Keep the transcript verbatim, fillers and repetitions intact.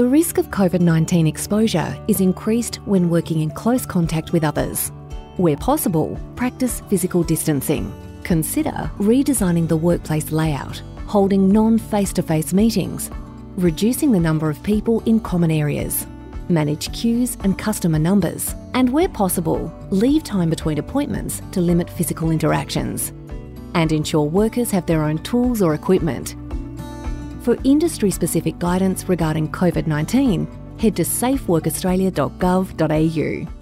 The risk of COVID nineteen exposure is increased when working in close contact with others. Where possible, practice physical distancing. Consider redesigning the workplace layout, holding non-face-to-face meetings, reducing the number of people in common areas, manage queues and customer numbers, and where possible, leave time between appointments to limit physical interactions, and ensure workers have their own tools or equipment. For industry-specific guidance regarding COVID nineteen, head to safe work australia dot gov dot A U.